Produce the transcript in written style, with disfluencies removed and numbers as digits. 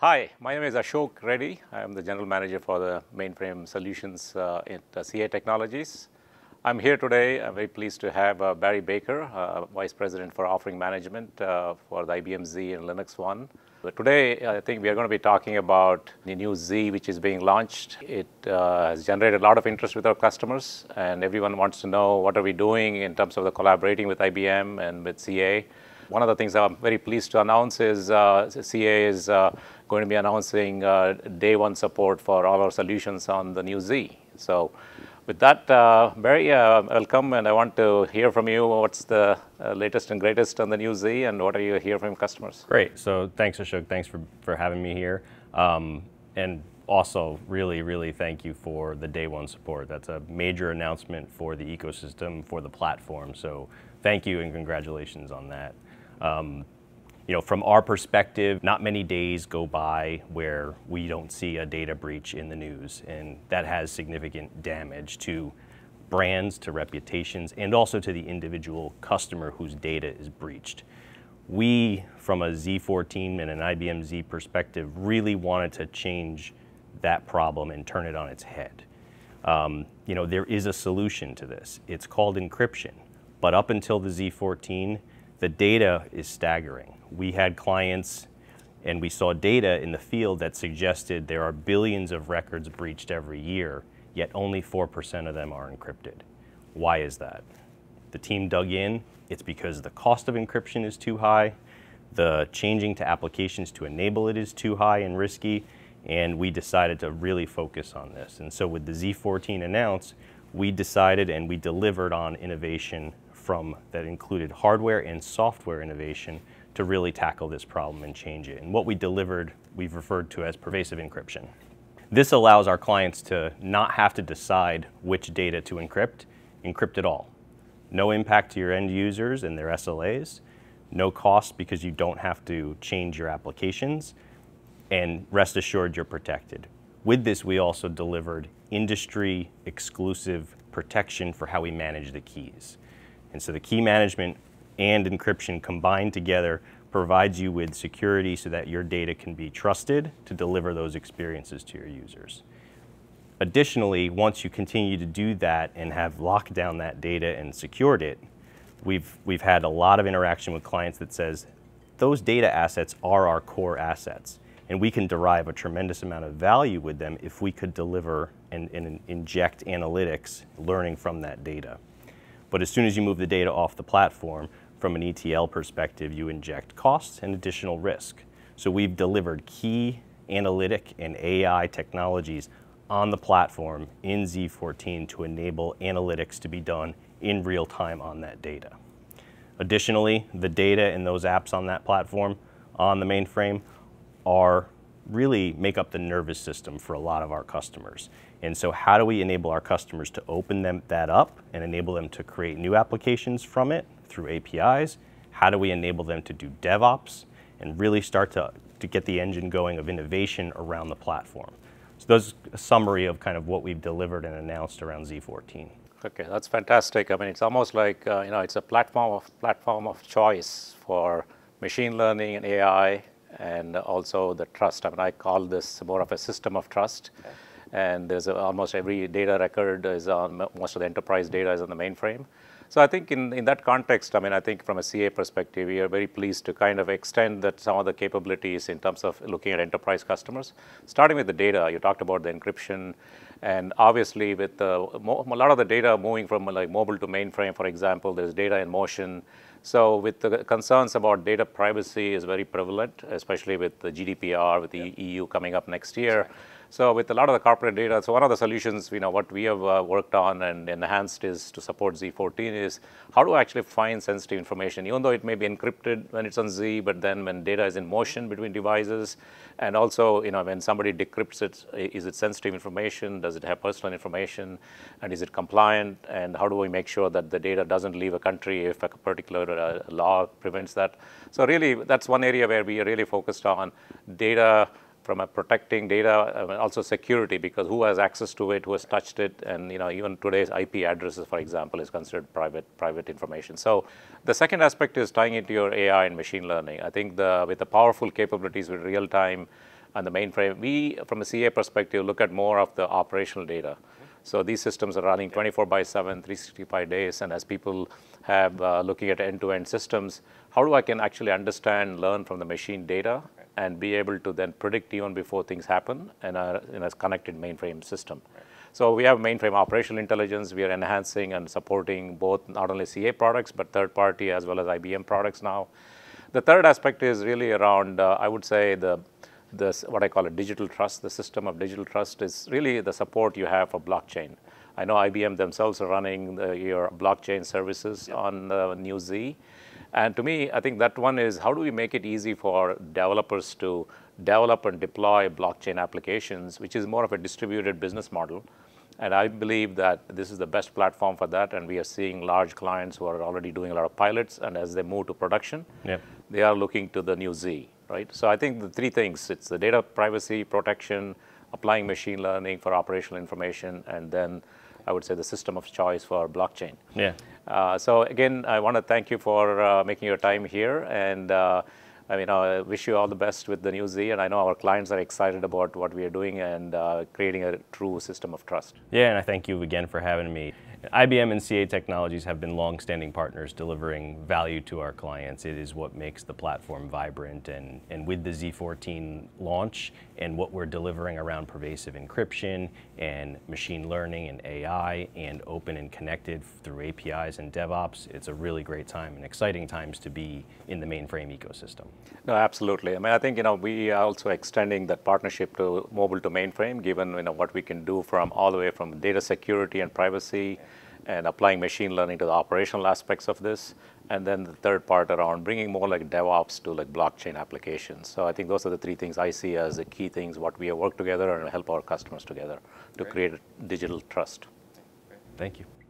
Hi, my name is Ashok Reddy. I am the General Manager for the Mainframe Solutions at CA Technologies. I'm here today. I'm very pleased to have Barry Baker, Vice President for Offering Management for the IBM Z and Linux One. But today, I think we are going to be talking about the new Z, which is being launched. It has generated a lot of interest with our customers, and everyone wants to know what are we doing in terms of the collaborating with IBM and with CA. One of the things I'm very pleased to announce is CA is going to be announcing day one support for all our solutions on the new Z. So with that, Barry, welcome, and I want to hear from you what's the latest and greatest on the new Z and what are you hearing from customers? Great, so thanks Ashok, thanks for having me here. And also really thank you for the day one support. That's a major announcement for the ecosystem, for the platform. So thank you and congratulations on that. You know, from our perspective, not many days go by where we don't see a data breach in the news, and that has significant damage to brands, to reputations, and also to the individual customer whose data is breached. We, from a Z14 and an IBM Z perspective, really wanted to change that problem and turn it on its head. You know, there is a solution to this. It's called encryption, but up until the Z14, the data is staggering. We had clients and we saw data in the field that suggested there are billions of records breached every year, yet only 4% of them are encrypted. Why is that? The team dug in. It's because the cost of encryption is too high, the changing to applications to enable it is too high and risky, and we decided to really focus on this. And so with the Z14 announced, we decided and we delivered on innovation from that included hardware and software innovation to really tackle this problem and change it. And what we delivered, we've referred to as pervasive encryption. This allows our clients to not have to decide which data to encrypt it all. No impact to your end users and their SLAs, no cost because you don't have to change your applications, and rest assured you're protected. With this, we also delivered industry exclusive protection for how we manage the keys. And so the key management and encryption combined together provides you with security so that your data can be trusted to deliver those experiences to your users. Additionally, once you continue to do that and have locked down that data and secured it, we've had a lot of interaction with clients that says, those data assets are our core assets, and we can derive a tremendous amount of value with them if we could deliver and inject analytics learning from that data. But as soon as you move the data off the platform, from an ETL perspective, you inject costs and additional risk. So we've delivered key analytic and AI technologies on the platform in Z14 to enable analytics to be done in real time on that data. Additionally, the data and those apps on that platform, on the mainframe, are really make up the nervous system for a lot of our customers. And so how do we enable our customers to open that up and enable them to create new applications from it through APIs? How do we enable them to do DevOps and really start to get the engine going of innovation around the platform? So that's a summary of kind of what we've delivered and announced around Z14. Okay, that's fantastic. I mean, it's almost like, you know, it's a platform of choice for machine learning and AI, and also the trust. I mean, I call this more of a system of trust. Okay. And there's almost every data record is on, most of the enterprise data is on the mainframe. So I think in that context, I mean, I think from a CA perspective, we are very pleased to kind of extend that some of the capabilities in terms of looking at enterprise customers. Starting with the data, you talked about the encryption, and obviously with a lot of the data moving from like mobile to mainframe, for example, there's data in motion. So with the concerns about data privacy is very prevalent, especially with the GDPR, with the EU coming up next year. Right. So with a lot of the corporate data, so one of the solutions, you know, what we have worked on and enhanced is to support Z14 is how to actually find sensitive information, even though it may be encrypted when it's on Z, but then when data is in motion between devices, and also, you know, when somebody decrypts it, is it sensitive information? Does it have personal information? And is it compliant? And how do we make sure that the data doesn't leave a country if a particular law prevents that? So really, that's one area where we are really focused on data, from a protecting data, also security, because who has access to it, who has touched it, and you know, even today's IP addresses, for example, is considered private information. So the second aspect is tying into your AI and machine learning. I think with the powerful capabilities with real-time and the mainframe, we, from a CA perspective, look at more of the operational data. So these systems are running 24/7, 365 days, and as people have looking at end-to-end systems, how do I can actually understand, learn from the machine data, and be able to then predict even before things happen in a connected mainframe system. Right. So we have mainframe operational intelligence. We are enhancing and supporting both not only CA products, but third-party as well as IBM products now. The third aspect is really around, I would say, what I call a digital trust. The system of digital trust is really the support you have for blockchain. I know IBM themselves are running your blockchain services on the new Z. And to me, I think that one is, how do we make it easy for developers to develop and deploy blockchain applications, which is more of a distributed business model. And I believe that this is the best platform for that, and we are seeing large clients who are already doing a lot of pilots, and as they move to production, they are looking to the new Z, right? So I think the three things, it's the data privacy protection, applying machine learning for operational information, and then I would say the system of choice for blockchain. So again, I want to thank you for making your time here, and I mean, I wish you all the best with the new Z, and I know our clients are excited about what we are doing and creating a true system of trust. Yeah, and I thank you again for having me. IBM and CA Technologies have been long-standing partners delivering value to our clients. It is what makes the platform vibrant, and with the Z14 launch and what we're delivering around pervasive encryption and machine learning and AI and open and connected through APIs and DevOps, it's a really great time and exciting times to be in the mainframe ecosystem. No, absolutely. I mean, I think, you know, we are also extending that partnership to mobile to mainframe, given, you know, what we can do from all the way from data security and privacy, and applying machine learning to the operational aspects of this. And then the third part around bringing more like DevOps to like blockchain applications. So I think those are the three things I see as the key things, what we have worked together and help our customers together to create digital trust. Thank you.